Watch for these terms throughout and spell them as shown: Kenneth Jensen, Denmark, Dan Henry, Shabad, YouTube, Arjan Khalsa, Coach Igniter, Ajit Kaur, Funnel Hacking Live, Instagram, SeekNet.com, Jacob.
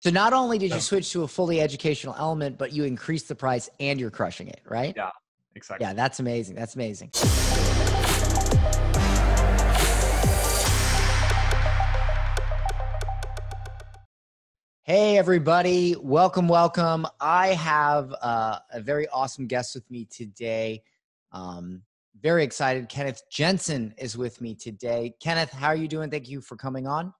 So not only did you switch to a fully educational element, but you increased the price and you're crushing it, right? Yeah, exactly. Yeah, that's amazing. That's amazing. Hey, everybody. Welcome, welcome. I have a very awesome guest with me today. Very excited. Kenneth Jensen is with me today. Kenneth, how are you doing? Thank you for coming on.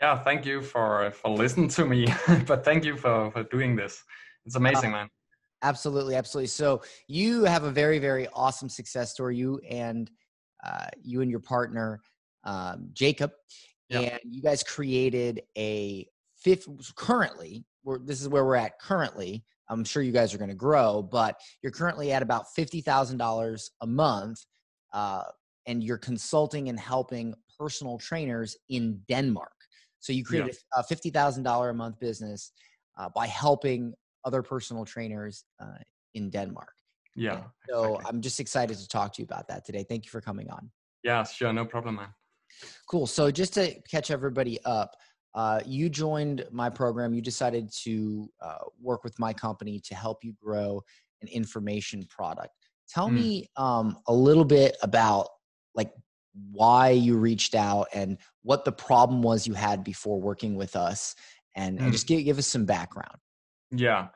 Yeah, thank you for listening to me, but thank you for doing this. It's amazing, man. Absolutely, absolutely. So you have a very, very awesome success story, you and your partner, Jacob, and you guys created a this is where we're at currently. I'm sure you guys are going to grow, but you're currently at about $50,000 a month, and you're consulting and helping personal trainers in Denmark. So you created a $50,000 a month business by helping other personal trainers in Denmark. Yeah. And so I'm just excited to talk to you about that today. Thank you for coming on. Yeah, sure. No problem, man. Cool. So just to catch everybody up, you joined my program. You decided to work with my company to help you grow an information product. Tell me a little bit about why you reached out and what the problem was you had before working with us, and just give us some background. Yeah.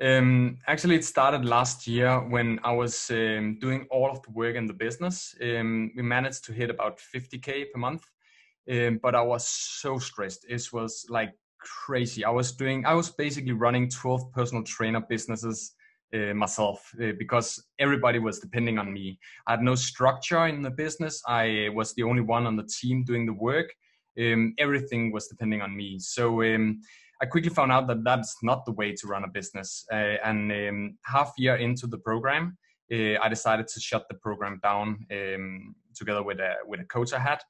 Actually, it started last year when I was doing all of the work in the business. We managed to hit about 50K per month, but I was so stressed. It was like crazy. I was basically running 12 personal trainer businesses myself, because everybody was depending on me. I had no structure in the business. I was the only one on the team doing the work. Everything was depending on me. So I quickly found out that that's not the way to run a business. And half year into the program, I decided to shut the program down together with a coach I had.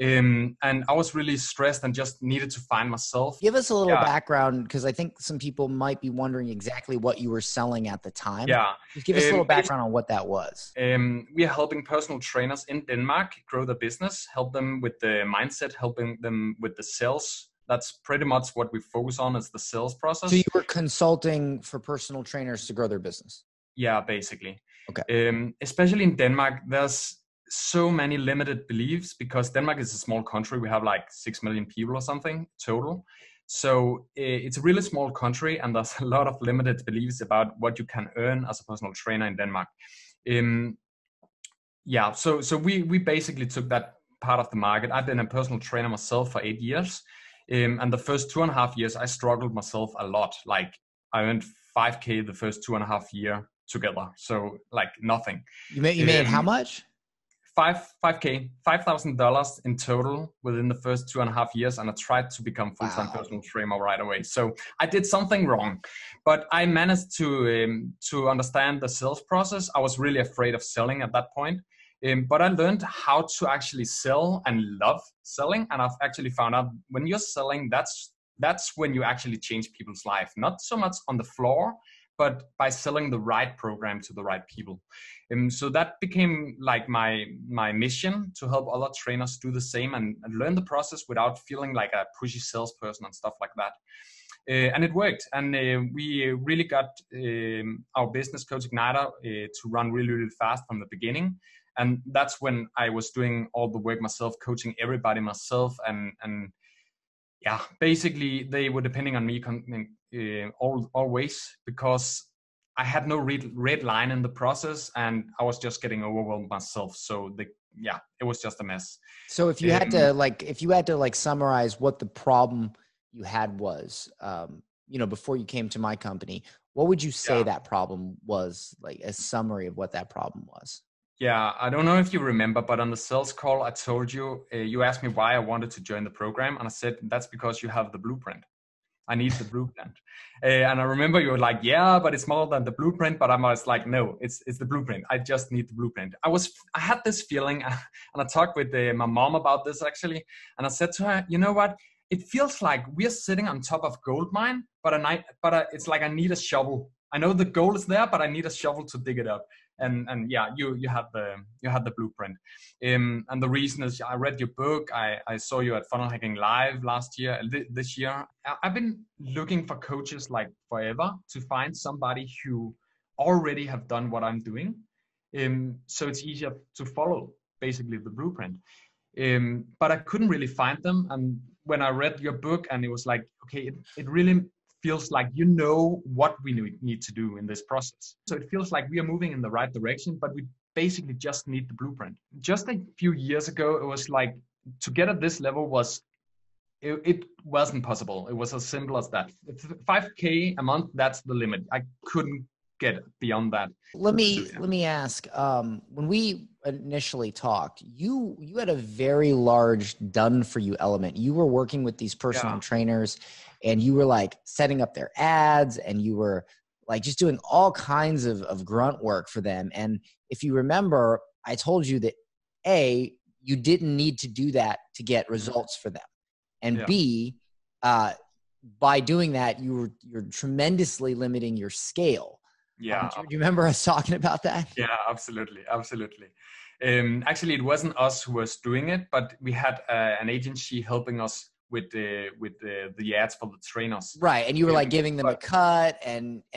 And I was really stressed and just needed to find myself. Give us a little background, because I think some people might be wondering exactly what you were selling at the time. Yeah. Just give us a little background on what that was. We are helping personal trainers in Denmark grow their business, help them with the mindset, helping them with the sales. That's pretty much what we focus on, is the sales process. So you were consulting for personal trainers to grow their business? Yeah, basically. Okay. Especially in Denmark, there's so many limited beliefs, because Denmark is a small country. We have like 6 million people or something total. So it's a really small country, and there's a lot of limited beliefs about what you can earn as a personal trainer in Denmark. So we basically took that part of the market. I've been a personal trainer myself for 8 years. And the first 2.5 years, I struggled myself a lot. Like, I earned 5K the first 2.5 years together. So like nothing. You made how much? $5,000 in total within the first 2.5 years, and I tried to become full-time personal trainer right away. So I did something wrong, but I managed to understand the sales process. I was really afraid of selling at that point, but I learned how to actually sell and love selling. And I've actually found out when you're selling, that's when you actually change people's life. Not so much on the floor, but by selling the right program to the right people. And so that became like my mission, to help other trainers do the same and learn the process without feeling like a pushy salesperson and stuff like that. And it worked. And we really got our business, Coach Igniter, to run really, really fast from the beginning. And that's when I was doing all the work myself, coaching everybody myself. And basically they were depending on me always, because I had no red line in the process, and I was just getting overwhelmed myself. So it was just a mess. So if you had to summarize what the problem you had was, before you came to my company, what would you say that problem was, like a summary of what that problem was? Yeah, I don't know if you remember, but on the sales call, I told you, you asked me why I wanted to join the program. And I said, that's because you have the blueprint. I need the blueprint. And I remember you were like, yeah, but it's more than the blueprint. But I was like, no, it's the blueprint. I just need the blueprint. I had this feeling, and I talked with my mom about this actually. And I said to her, you know what? It feels like we're sitting on top of gold mine, but it's like I need a shovel. I know the gold is there, but I need a shovel to dig it up. And yeah, you have the blueprint. And the reason is I read your book. I saw you at Funnel Hacking Live last year. This year, I've been looking for coaches like forever to find somebody who already have done what I'm doing. So it's easier to follow basically the blueprint. But I couldn't really find them. And when I read your book, and it was like, okay, it really feels like you know what we need to do in this process. So it feels like we are moving in the right direction, but we basically just need the blueprint. Just a few years ago, it was like to get at this level it wasn't possible. It was as simple as that. It's 5K a month, that's the limit. I couldn't get beyond that. Let me ask, when we initially talked, you had a very large done for you element. You were working with these personal trainers, and you were like setting up their ads, and you were like just doing all kinds of grunt work for them. And if you remember, I told you that A, you didn't need to do that to get results for them. And B, by doing that, you're tremendously limiting your scale. Yeah. Do you remember us talking about that? Yeah, absolutely. Absolutely. Actually, it wasn't us who was doing it, but we had an agency helping us with the ads for the trainers. Right. And you were like giving them a cut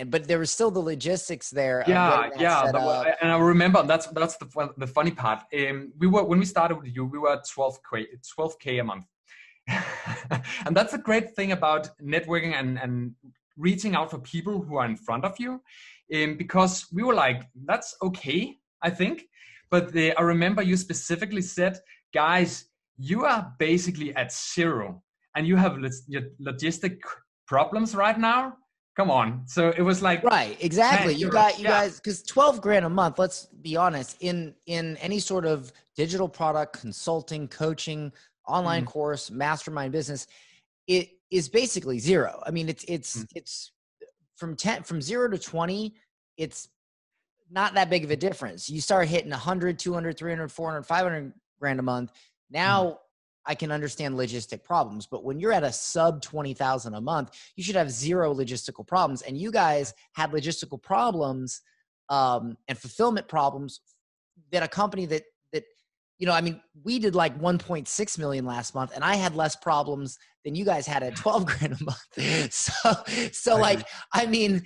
but there was still the logistics there. Yeah. Yeah. And I remember that's the funny part. When we started with you, we were at 12K a month. And that's a great thing about networking and reaching out for people who are in front of you. Because we were like, that's okay, I think. But I remember you specifically said, guys, you are basically at zero and you have logistic problems right now. Come on. So it was like, right. Exactly. You got, you guys, because 12 grand a month, let's be honest, in any sort of digital product, consulting, coaching, online course, mastermind business, it is basically zero. I mean, it's from 0 to 20, it's not that big of a difference. You start hitting 100, 200, 300, 400, 500 grand a month. Now I can understand logistic problems, but when you're at a sub 20,000 a month, you should have zero logistical problems. And you guys had logistical problems and fulfillment problems that a company that, you know, I mean, we did like 1.6 million last month, and I had less problems than you guys had at 12 grand a month. So like, I mean,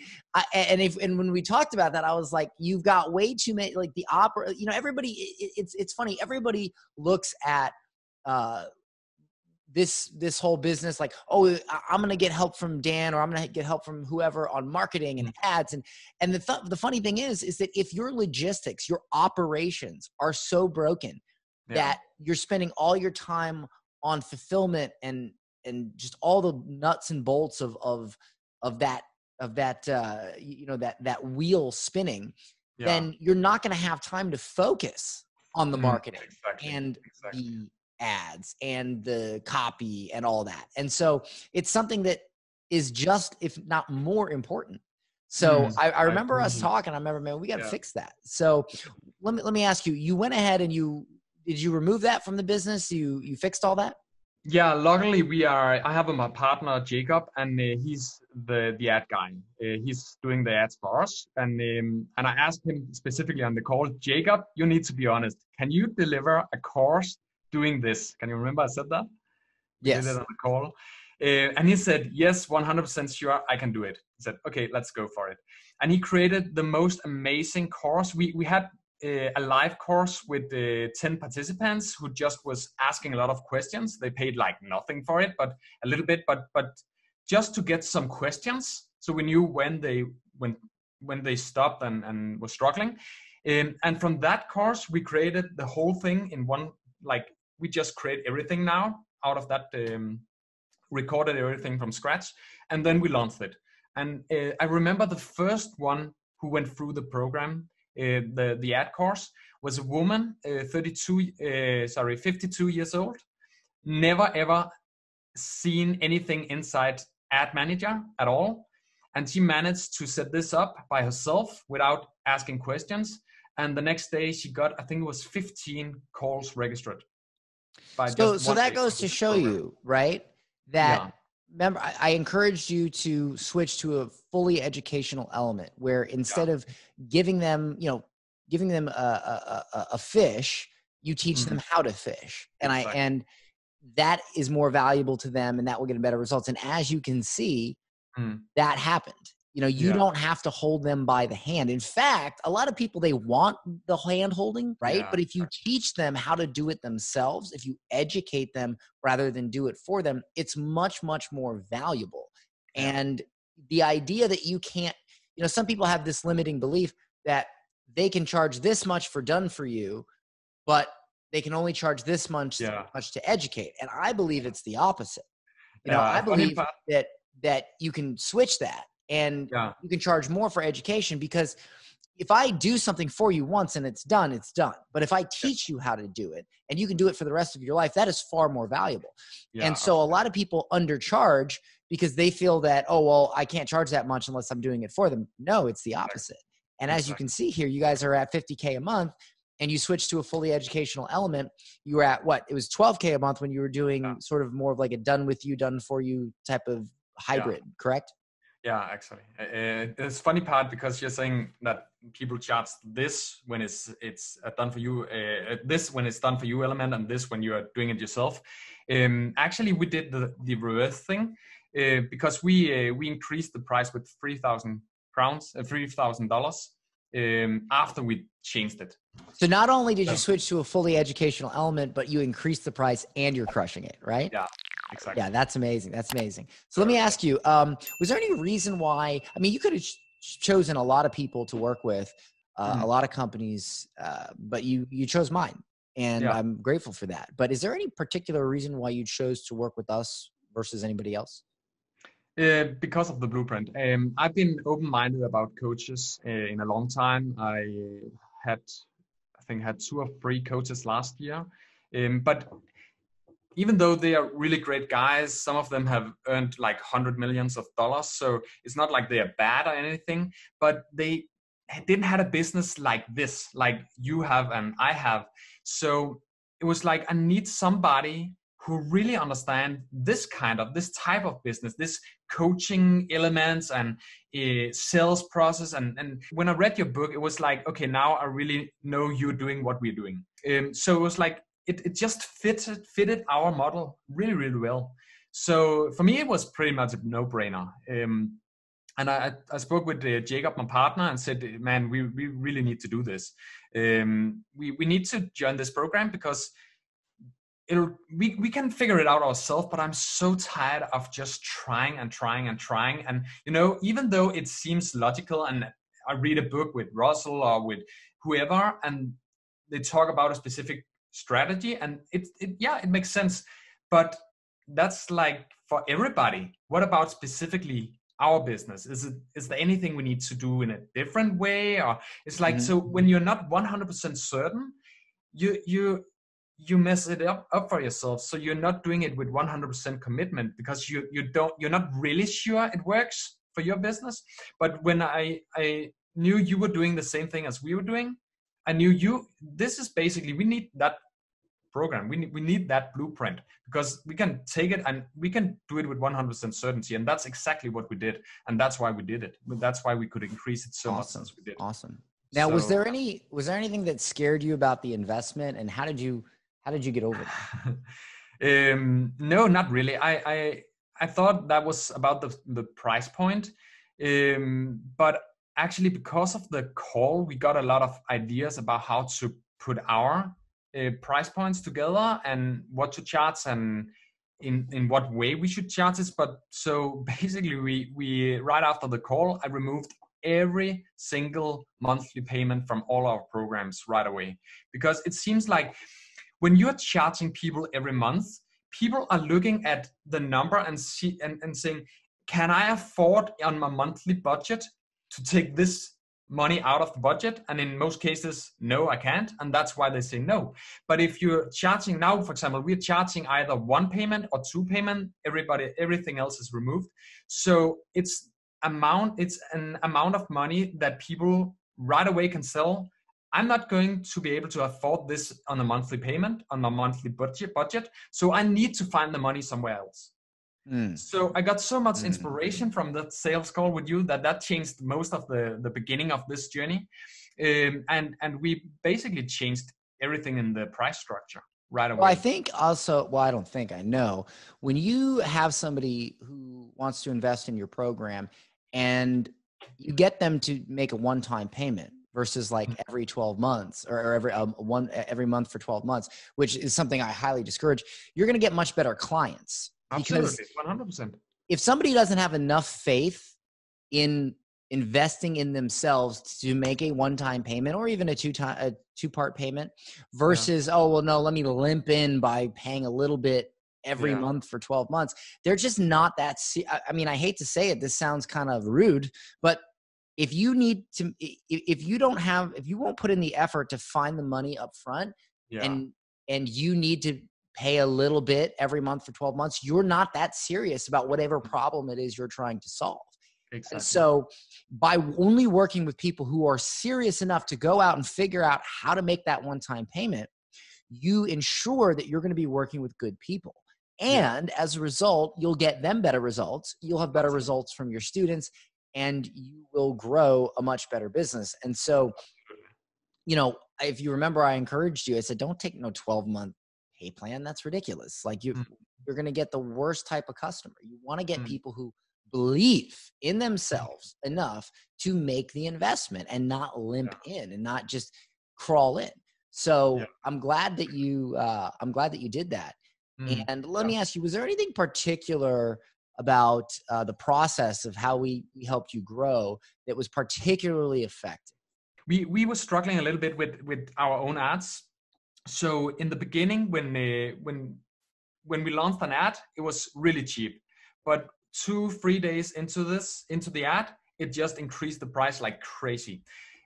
and when we talked about that, I was like, you've got way too many, like the opera, you know, everybody, it's funny. Everybody looks at, this whole business like, oh, I'm going to get help from Dan, or I'm going to get help from whoever on marketing and ads. And the funny thing is that if your logistics, your operations are so broken that you're spending all your time on fulfillment and just all the nuts and bolts of that you know, that wheel spinning, then you're not going to have time to focus on the marketing and the ads and the copy and all that. And so it's something that is just, if not more important. So I remember us talking, I remember, man, we got to fix that. So let me ask you, you went ahead and did you remove that from the business? You fixed all that? Yeah, luckily I have my partner, Jacob, and he's the ad guy. He's doing the ads for us. And I asked him specifically on the call, Jacob, you need to be honest. Can you deliver a course doing this? Can you remember I said that? Yes. I did it on the call. And he said, yes, 100% sure, I can do it. He said, okay, let's go for it. And he created the most amazing course. We had a live course with 10 participants who just was asking a lot of questions. They paid like nothing for it, but a little bit, but just to get some questions. So we knew when they stopped and were struggling. And from that course, we created the whole thing in one, like, we just create everything now out of that, recorded everything from scratch, and then we launched it. And I remember the first one who went through the program, the ad course, was a woman, 52 years old, never ever seen anything inside Ad Manager at all. And she managed to set this up by herself without asking questions. And the next day she got, I think it was 15 calls registered. So that goes to show you, right? That, remember, I encouraged you to switch to a fully educational element where instead of giving them, you know, giving them a fish, you teach them how to fish. And and that is more valuable to them, and that will get them better results. And as you can see, that happened. You know, you don't have to hold them by the hand. In fact, a lot of people, they want the hand holding, right? Yeah. But if you teach them how to do it themselves, if you educate them rather than do it for them, it's much, much more valuable. Yeah. And the idea that you can't, you know, some people have this limiting belief that they can charge this much for done for you, but they can only charge this much, much to educate. And I believe it's the opposite. You know, I believe that you can switch that. And you can charge more for education, because if I do something for you once and it's done, it's done. But if I teach you how to do it and you can do it for the rest of your life, that is far more valuable. Yeah, and so a lot of people undercharge because they feel that, oh, well, I can't charge that much unless I'm doing it for them. No, it's the opposite. And as you can see here, you guys are at $50K a month and you switched to a fully educational element. You were at what? It was $12K a month when you were doing sort of more of like a done with you, done for you type of hybrid, correct? Yeah, actually, it's a funny part, because you're saying that people charge this when it's done for you, this when it's done for you element, and this when you are doing it yourself. Actually, we did the reverse thing, because we increased the price with £3,000, $3,000 after we changed it. So not only did you switch to a fully educational element, but you increased the price and you're crushing it, right? Yeah. Exactly. Yeah, that's amazing. That's amazing. So let me ask you, was there any reason why, I mean, you could have chosen a lot of people to work with, a lot of companies, but you chose mine, and I'm grateful for that. But is there any particular reason why you chose to work with us versus anybody else? Because of the blueprint. I've been open-minded about coaches in a long time. I think I had 2 or 3 coaches last year, but even though they are really great guys, some of them have earned like $100 million. So it's not like they are bad or anything, but they didn't have a business like this, like you have and I have. So it was like, I need somebody who really understand this type of business, this coaching elements and sales process. And when I read your book, it was like, okay, now I really know you're doing what we're doing. So it was like, It just fitted our model really, really well. So for me, it was pretty much a no-brainer. And I spoke with Jacob, my partner, and said, man, we really need to do this. We need to join this program, because we can figure it out ourselves, but I'm so tired of just trying. And, you know, even though it seems logical, and I read a book with Russell or with whoever, and they talk about a specific strategy, and it makes sense, but that's like for everybody. What about specifically our business? Is there anything we need to do in a different way? Or it's like, so when you're not 100% certain, you mess it up for yourself. So you're not doing it with 100% commitment, because you're not really sure it works for your business. But when I knew you were doing the same thing as we were doing, I knew you, this is basically, we need that program. We need that blueprint, because we can take it and we can do it with 100% certainty. And that's exactly what we did. And that's why we did it. That's why we could increase it so much since we did it. Awesome. Now, so, was there anything that scared you about the investment, and how did you get over it? No, not really. I thought that was about the price point. But actually, because of the call, we got a lot of ideas about how to put our price points together and what to charge and in what way we should charge this. But so basically, we right after the call, I removed every single monthly payment from all our programs right away, because it seems like when you're charging people every month, people are looking at the number and saying, "Can I afford on my monthly budget to take this money out of the budget?" And in most cases, no, I can't. And that's why they say no. But if you're charging now, for example, we're charging either 1 payment or 2 payment, everything else is removed. So it's an amount of money that people right away can sell. I'm not going to be able to afford this on a monthly payment, on my monthly budget. So I need to find the money somewhere else. So I got so much inspiration from that sales call with you that changed most of the beginning of this journey. And we basically changed everything in the price structure right away. Well, I think also, well, I don't think, I know, when you have somebody who wants to invest in your program and you get them to make a one-time payment versus like every 12 months or every month for 12 months, which is something I highly discourage, you're going to get much better clients. Absolutely, 100%. If somebody doesn't have enough faith in investing in themselves to make a one-time payment or even a two-part payment versus, yeah, oh, well, no, let me limp in by paying a little bit every, yeah, month for 12 months. They're just not that, I mean, I hate to say it, this sounds kind of rude, but if you need to, if you won't put in the effort to find the money up front, yeah, and you need to pay a little bit every month for 12 months, you're not that serious about whatever problem it is you're trying to solve. Exactly. And so by only working with people who are serious enough to go out and figure out how to make that one-time payment, you ensure that you're going to be working with good people. And as a result, you'll get them better results. You'll have better results from your students and you will grow a much better business. And so, you know, if you remember, I encouraged you, I said, don't take no 12-month pay plan. That's ridiculous. Like you're going to get the worst type of customer. You want to get people who believe in themselves enough to make the investment and not limp, yeah, in and not just crawl in. So yeah, I'm glad that you did that. And let, yeah, me ask you, was there anything particular about the process of how we helped you grow that was particularly effective? We were struggling a little bit with our own ads. So in the beginning, when we launched an ad, it was really cheap, but 2-3 days into the ad, it just increased the price like crazy.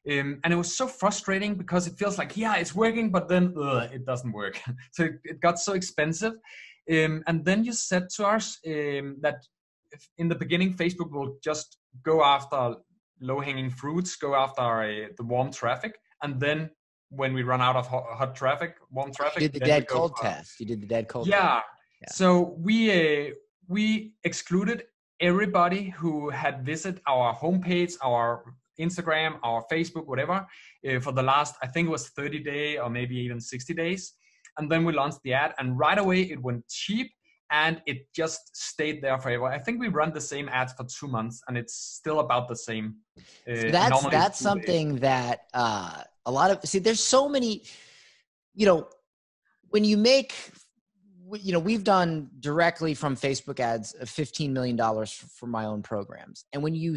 And it was so frustrating because it feels like, yeah, it's working, but then it doesn't work. So it got so expensive. And then you said to us that if in the beginning, Facebook will just go after low-hanging fruits, go after the warm traffic. And then when we run out of hot traffic, warm traffic. You did the dead cold test. You did the dead cold test. Yeah. So we excluded everybody who had visited our homepage, our Instagram, our Facebook, whatever, for the last, I think it was 30 days or maybe even 60 days. And then we launched the ad and right away it went cheap and it just stayed there forever. I think we run the same ads for 2 months and it's still about the same. So that's something that a lot of, see, there's so many, you know, when you make, you know, we've done directly from Facebook ads $15 million for my own programs. And when you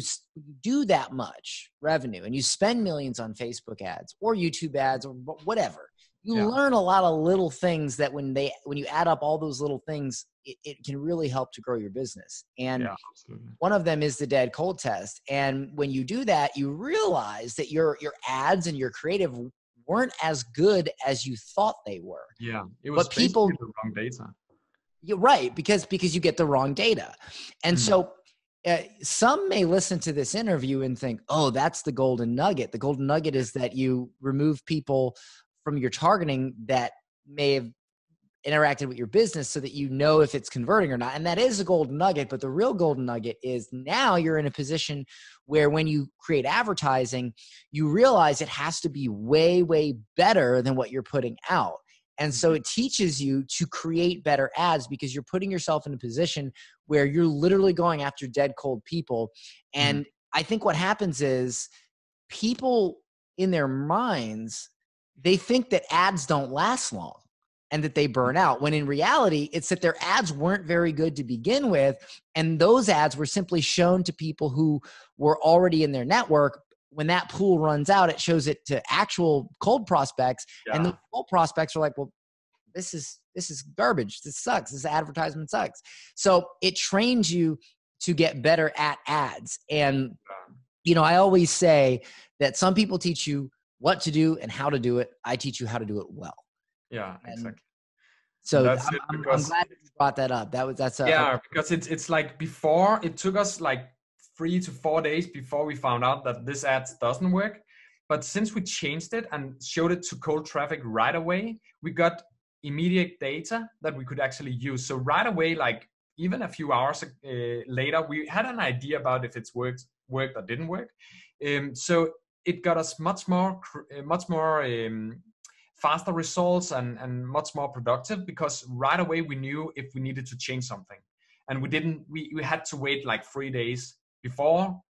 do that much revenue and you spend millions on Facebook ads or YouTube ads or whatever, you, yeah, learn a lot of little things that when you add up all those little things, it can really help to grow your business. And yeah, one of them is the dead cold test. And when you do that, you realize that your ads and your creative weren't as good as you thought they were. Yeah, it was basically the wrong data. You're right, because you get the wrong data. And so some may listen to this interview and think, oh, that's the golden nugget. The golden nugget is that you remove people from your targeting that may have interacted with your business so that you know if it's converting or not. And that is a golden nugget, but the real golden nugget is now you're in a position where when you create advertising, you realize it has to be way, way better than what you're putting out. And so it teaches you to create better ads because you're putting yourself in a position where you're literally going after dead cold people. And I think what happens is people in their minds, they think that ads don't last long and that they burn out, when in reality, it's that their ads weren't very good to begin with. And those ads were simply shown to people who were already in their network. When that pool runs out, it shows it to actual cold prospects. Yeah. And the cold prospects are like, well, this is garbage. This sucks. This advertisement sucks. So it trains you to get better at ads. And, you know, I always say that some people teach you what to do and how to do it. I teach you how to do it well. Yeah, exactly. So I'm glad that you brought that up. Because it's like before it took us like 3 to 4 days before we found out that this ad doesn't work. But since we changed it and showed it to cold traffic right away, we got immediate data that we could actually use. So right away, like even a few hours later, we had an idea about if it's worked or didn't work. So it got us much more faster results and much more productive, because right away we knew if we needed to change something, and we didn't. We had to wait like 3 days before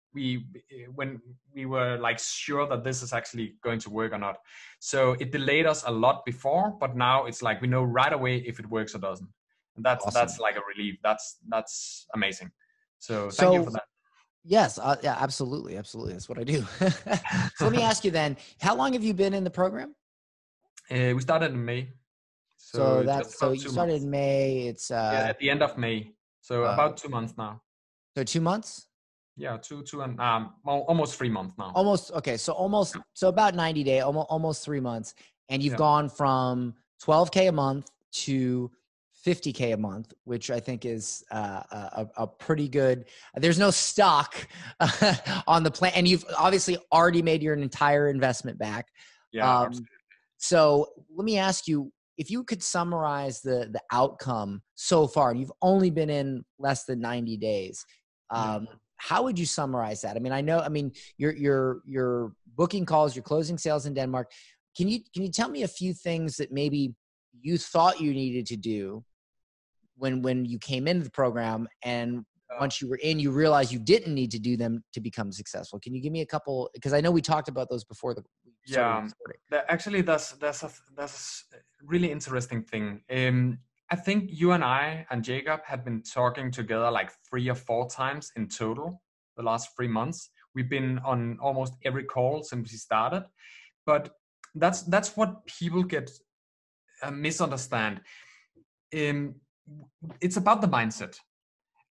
when we were like sure that this is actually going to work or not. So it delayed us a lot before, but now it's like we know right away if it works or doesn't. And that's awesome. That's like a relief. That's amazing. So thank you for that. Yes, yeah, absolutely. That's what I do. So let me ask you then, how long have you been in the program? We started in May. So that's so you started in May. It's yeah, at the end of May. So about 2 months now. So 2 months? Yeah, two and almost 3 months now. Almost, okay. So almost, so about 90 days, almost 3 months. And you've gone from 12K a month to 50K a month, which I think is a pretty good, there's no stock on the plan. And you've obviously already made your entire investment back. Yeah, absolutely. So let me ask you, if you could summarize the outcome so far, and you've only been in less than 90 days, how would you summarize that? I mean, you're booking calls, you're closing sales in Denmark. Can you tell me a few things that maybe you thought you needed to do when you came into the program, and once you were in, you realized you didn't need to do them to become successful? Can you give me a couple? Because I know we talked about those before the Actually, that's a really interesting thing. I think you and I and Jacob had been talking together like 3 or 4 times in total the last 3 months. We've been on almost every call since we started, but that's what people get misunderstand. It's about the mindset.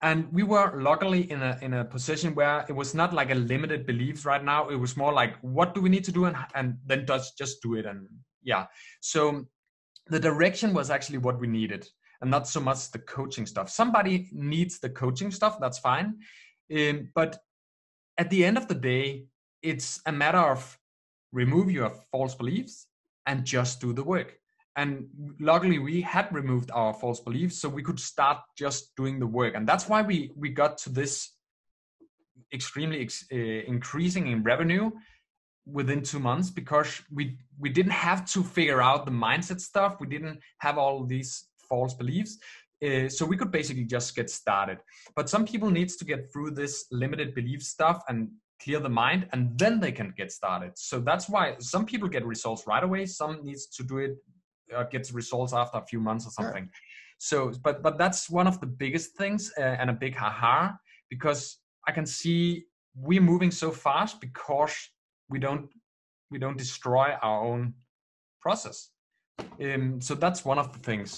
And we were luckily in a position where it was not like a limited beliefs right now. It was more like, what do we need to do? And then just do it. And yeah. So the direction was actually what we needed, and not so much the coaching stuff. Somebody needs the coaching stuff. That's fine. But at the end of the day, it's a matter of remove your false beliefs and just do the work. And luckily we had removed our false beliefs, so we could start just doing the work. And that's why we got to this extremely increasing in revenue within 2 months, because we didn't have to figure out the mindset stuff. We didn't have all these false beliefs. So we could basically just get started. But some people needs to get through this limited belief stuff and clear the mind, and then they can get started. So that's why some people get results right away. Some needs to do it, gets results after a few months or something. Sure. So, but that's one of the biggest things and a big haha, because I can see we're moving so fast because we don't destroy our own process. So that's one of the things.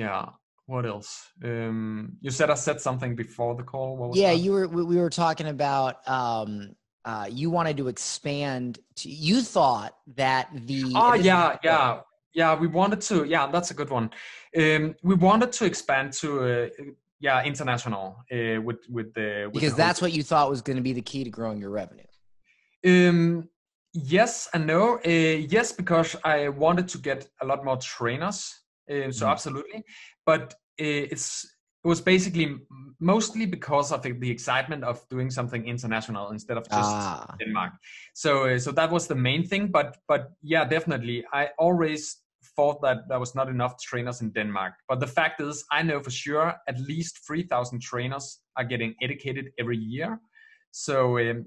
Yeah. What else? You said I said something before the call. What was that? We were talking about, you wanted to expand to, you thought that the... Oh, yeah. We wanted to, that's a good one. We wanted to expand to, international with because that's what you thought was going to be the key to growing your revenue. Yes and no. Yes, because I wanted to get a lot more trainers. So absolutely. But it was basically mostly because of the excitement of doing something international instead of just Denmark. So that was the main thing. But yeah, definitely. I always thought that there was not enough trainers in Denmark. But the fact is, I know for sure at least 3,000 trainers are getting educated every year. So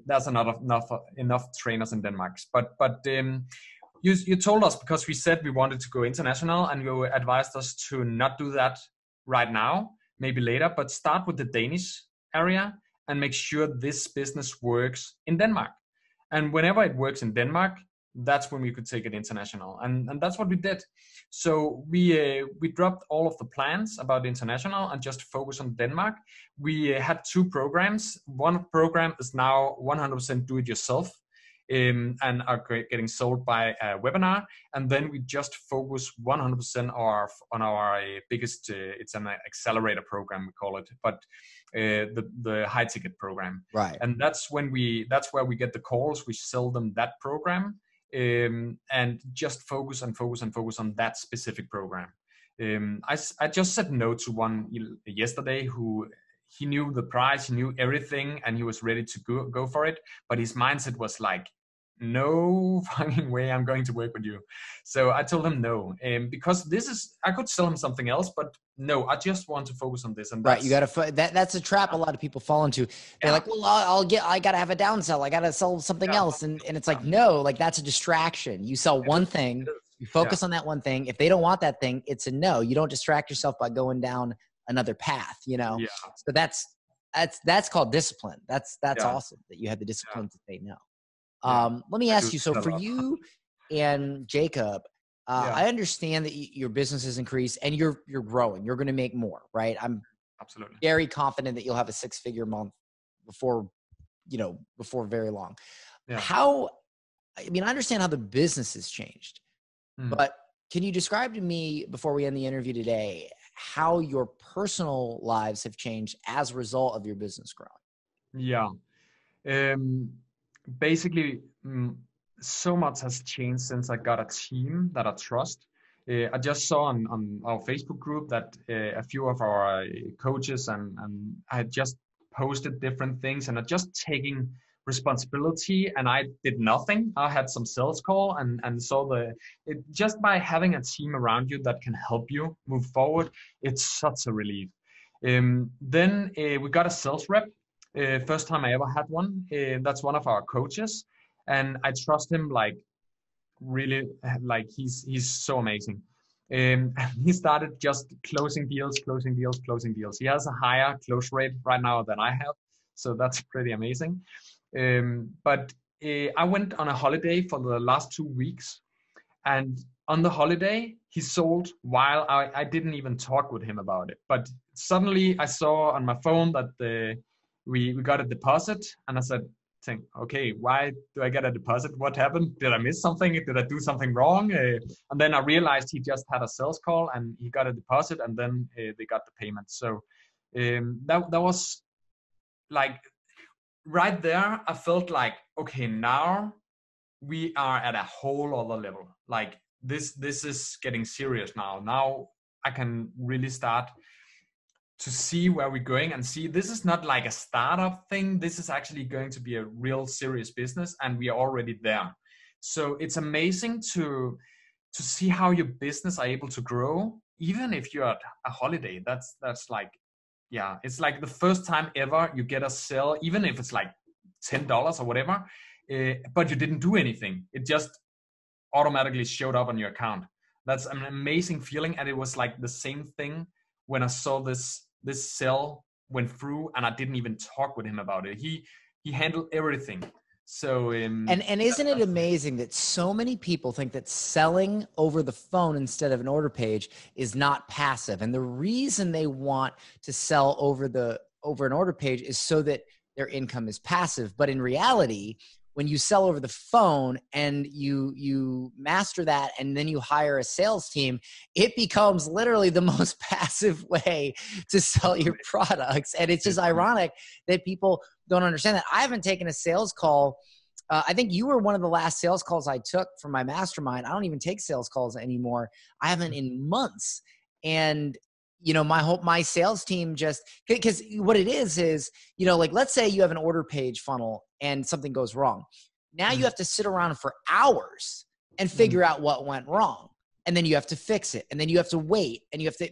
there's enough trainers in Denmark. But you told us, because we said we wanted to go international, and you advised us to not do that right now. Maybe later, but start with the Danish area and make sure this business works in Denmark. And whenever it works in Denmark, that's when we could take it international. And that's what we did. So we dropped all of the plans about international and just focus on Denmark. We had 2 programs. One program is now 100% do it yourself, and are getting sold by a webinar. And then we just focus 100% on our biggest, it's an accelerator program, we call it, but the high ticket program. Right. And that's where we get the calls. We sell them that program, and just focus on that specific program. I just said no to one yesterday who he knew the price, he knew everything, and he was ready to go for it. But his mindset was like, no fucking way I'm going to work with you. So I told him no, because this is, I could sell him something else, but no, I just want to focus on this. And right, you got to, that's a trap a lot of people fall into. They're like, well, I got to have a downsell. I got to sell something else. And it's like, no, like that's a distraction. You sell one thing, you focus on that one thing. If they don't want that thing, it's a no. You don't distract yourself by going down another path, you know? Yeah. So that's called discipline. That's awesome that you had the discipline to say no. Let me ask you, so for you and Jacob, I understand that your business has increased and you're growing, you're going to make more, right? I'm absolutely very confident that you'll have a six-figure month before, you know, before very long. Yeah. How, I mean, I understand how the business has changed, but can you describe to me before we end the interview today, how your personal lives have changed as a result of your business growing? Yeah. Basically, so much has changed since I got a team that I trust. I just saw on our Facebook group that a few of our coaches and I had just posted different things and I just taking responsibility, and I did nothing. I had some sales call and saw just by having a team around you that can help you move forward, it's such a relief. Then we got a sales rep. First time I ever had one. That's one of our coaches, and I trust him like really, like he's so amazing. He started just closing deals. He has a higher close rate right now than I have, so that's pretty amazing. But I went on a holiday for the last 2 weeks, and on the holiday he sold while I didn't even talk with him about it. But suddenly I saw on my phone that we got a deposit, and I said, okay, why do I get a deposit? What happened? Did I miss something? Did I do something wrong? And then I realized he just had a sales call and he got a deposit, and then they got the payment. So that was like right there. I felt like, okay, now we are at a whole other level. Like this is getting serious now. Now I can really start to see where we're going and see this is not like a startup thing. This is actually going to be a real serious business, and we are already there. So it's amazing to see how your business are able to grow, even if you're at a holiday. That's like, yeah, it's like the first time ever you get a sale, even if it's like $10 or whatever, but you didn't do anything. It just automatically showed up on your account. That's an amazing feeling. And it was like the same thing when I saw this sale went through, and I didn't even talk with him about it. He handled everything. So and isn't it amazing that so many people think that selling over the phone instead of an order page is not passive? And the reason they want to sell over an order page is so that their income is passive. But in reality, when you sell over the phone and you master that, and then you hire a sales team, it becomes literally the most passive way to sell your products. And it's just ironic that people don't understand that. I haven't taken a sales call. I think you were one of the last sales calls I took from my mastermind. I don't even take sales calls anymore. I haven't in months. And you know, my sales team just, because what it is, you know, like, let's say you have an order page funnel and something goes wrong. Now you have to sit around for hours and figure out what went wrong. And then you have to fix it. And then you have to wait, and you have to,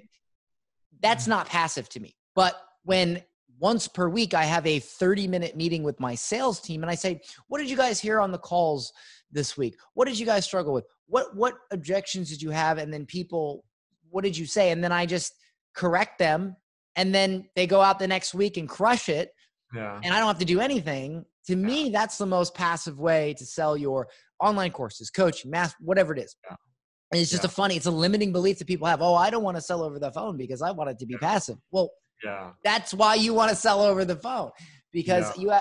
that's not passive to me. But when once per week, I have a 30-minute meeting with my sales team, and I say, what did you guys hear on the calls this week? What did you guys struggle with? What objections did you have? And then people, what did you say? And then I just correct them, and then they go out the next week and crush it. Yeah. And I don't have to do anything. To me, that's the most passive way to sell your online courses, coaching, math, whatever it is. Yeah. And it's just it's a limiting belief that people have. Oh, I don't want to sell over the phone because I want it to be passive. Well, that's why you want to sell over the phone, because you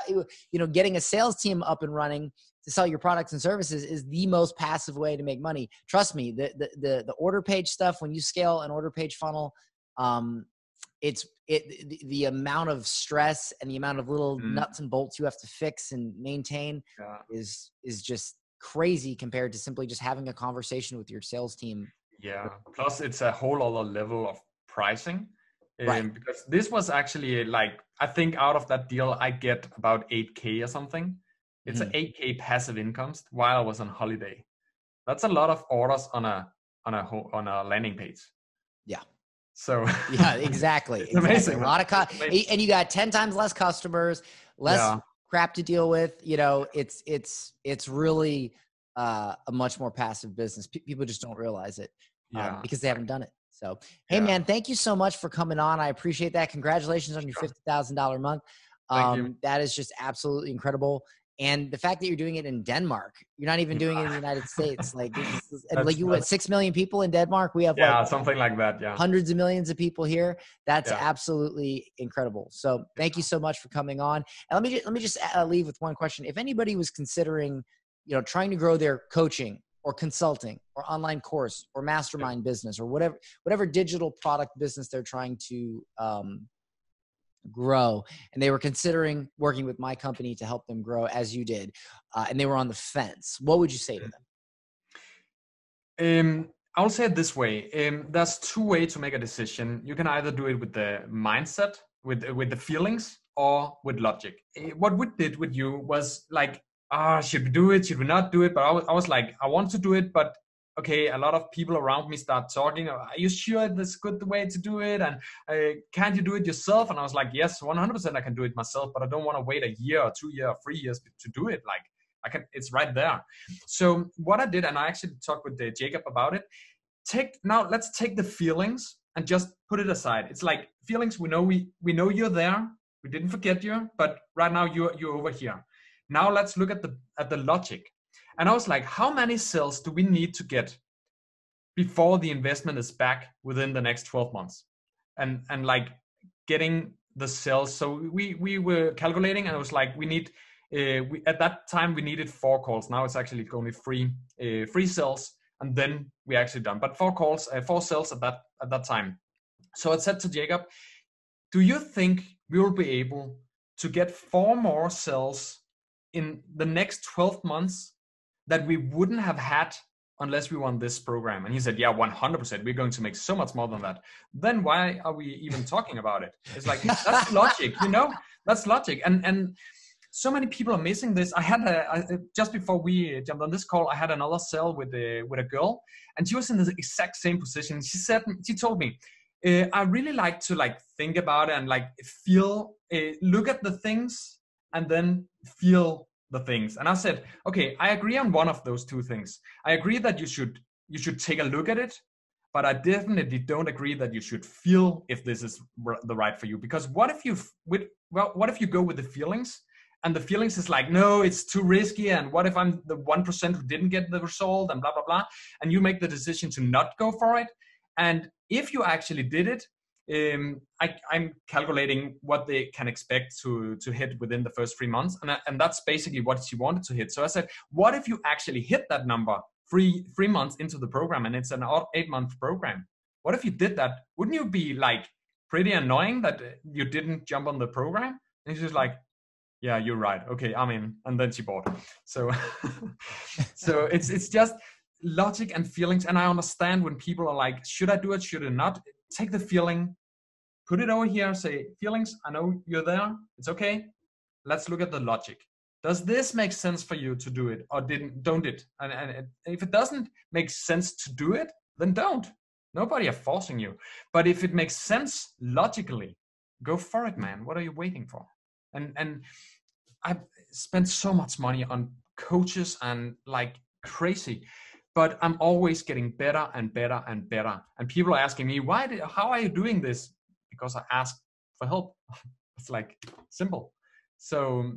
know, getting a sales team up and running to sell your products and services is the most passive way to make money. Trust me, the order page stuff, when you scale an order page funnel, the amount of stress and the amount of little nuts and bolts you have to fix and maintain is just crazy compared to simply just having a conversation with your sales team. Yeah. Plus it's a whole other level of pricing, because this was actually like I think out of that deal, I get about 8K or something. It's an 8K passive income while I was on holiday. That's a lot of orders on a landing page. Yeah. So yeah, exactly. It's amazing. A lot of and you got 10 times less customers, less crap to deal with. You know, it's really a much more passive business. People just don't realize it because they haven't done it. So, hey man, thank you so much for coming on. I appreciate that. Congratulations on your $50,000 month. Thank you. That is just absolutely incredible. And the fact that you're doing it in Denmark, you're not even doing it in the United States. Like, like you what, 6 million people in Denmark? We have like something like that. Yeah, hundreds of millions of people here. That's absolutely incredible. So thank you so much for coming on. And let me just leave with one question. If anybody was considering, you know, trying to grow their coaching or consulting or online course or mastermind business or whatever digital product business they're trying to grow, and they were considering working with my company to help them grow as you did, and they were on the fence, what would you say to them? I'll say it this way. There's two ways to make a decision. You can either do it with the mindset, with the feelings, or with logic. What we did with you was like, should we do it? Should we not do it? But I was like, I want to do it, but okay, a lot of people around me start talking. Are you sure this is good the way to do it? And can't you do it yourself? And I was like, yes, 100% I can do it myself, but I don't want to wait a year or 2 years, 3 years to do it. Like I can, it's right there. So what I did, and I actually talked with Jacob about it. Let's take the feelings and just put it aside. It's like feelings. We know you're there. We didn't forget you, but right now you're over here. Now let's look at the logic. And I was like, how many sales do we need to get before the investment is back within the next 12 months? And like getting the sales. So we were calculating, and it was like, at that time we needed 4 calls. Now it's actually only 3 sales. And then we actually done, but 4 calls, 4 sales at that time. So I said to Jacob, do you think we will be able to get 4 more sales in the next 12 months that we wouldn't have had unless we won this program? And he said, yeah, 100%. We're going to make so much more than that. Then why are we even talking about it? It's like, that's logic, you know? That's logic. And so many people are missing this. I had just before we jumped on this call, I had another sale with a girl, and she was in the exact same position. She told me, I really like to like think about it and like feel, look at the things and then feel the things. And I said, okay, I agree on one of those two things. I agree that you should take a look at it, but I definitely don't agree that you should feel if this is the right for you. Because what if you go with the feelings, and the feelings is like, no, it's too risky, and what if I'm the 1% who didn't get the result, and blah blah blah, and you make the decision to not go for it. And if you actually did it, I'm calculating what they can expect to hit within the first 3 months. And that's basically what she wanted to hit. So I said, what if you actually hit that number three months into the program, and it's an 8-month program? What if you did that? Wouldn't you be like pretty annoying that you didn't jump on the program? And she's like, yeah, you're right. Okay, I'm in. And then she bought. So, so it's just logic and feelings. And I understand when people are like, should I do it? Should I not? Take the feeling, put it over here, say, feelings, I know you're there, it's okay. Let's look at the logic. Does this make sense for you to do it, or don't it? And if it doesn't make sense to do it, then don't. Nobody are forcing you. But if it makes sense logically, go for it, man. What are you waiting for? And I've spent so much money on coaches and like crazy. But I'm always getting better and better and better. And people are asking me, how are you doing this? Because I asked for help. It's like simple. So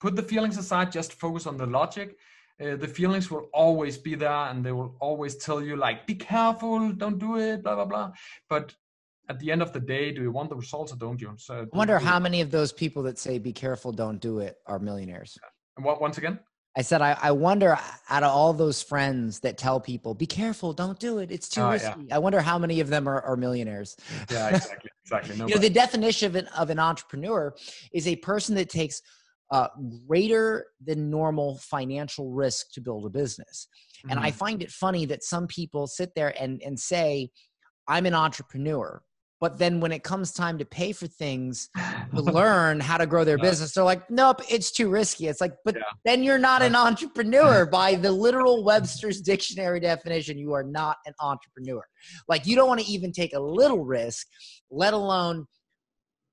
put the feelings aside, just focus on the logic. The feelings will always be there, and they will always tell you like, be careful, don't do it, blah, blah, blah. But at the end of the day, do you want the results or don't you? So I wonder how many of those people that say, be careful, don't do it are millionaires. Once again? I said, I wonder out of all those friends that tell people, be careful, don't do it, it's too risky. Yeah. I wonder how many of them are millionaires. Yeah, exactly. Exactly. No, you know, the definition of an entrepreneur is a person that takes greater than normal financial risk to build a business. Mm-hmm. And I find it funny that some people sit there and say, I'm an entrepreneur. But then when it comes time to pay for things, to learn how to grow their business, they're like, nope, it's too risky. It's like, but then you're not an entrepreneur. By the literal Webster's dictionary definition, you are not an entrepreneur. Like, you don't want to even take a little risk, let alone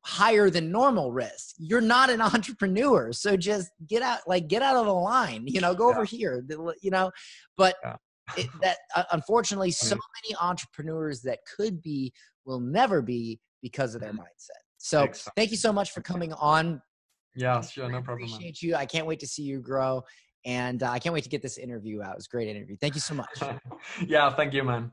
higher than normal risk. You're not an entrepreneur. So just get out, like, get out of the line, you know, go over here, you know, but unfortunately, so many entrepreneurs that could be will never be because of their mindset. So thank you so much for coming on. Yeah, sure. No problem. I appreciate you. I can't wait to see you grow. And I can't wait to get this interview out. It was a great interview. Thank you so much. Yeah, thank you, man.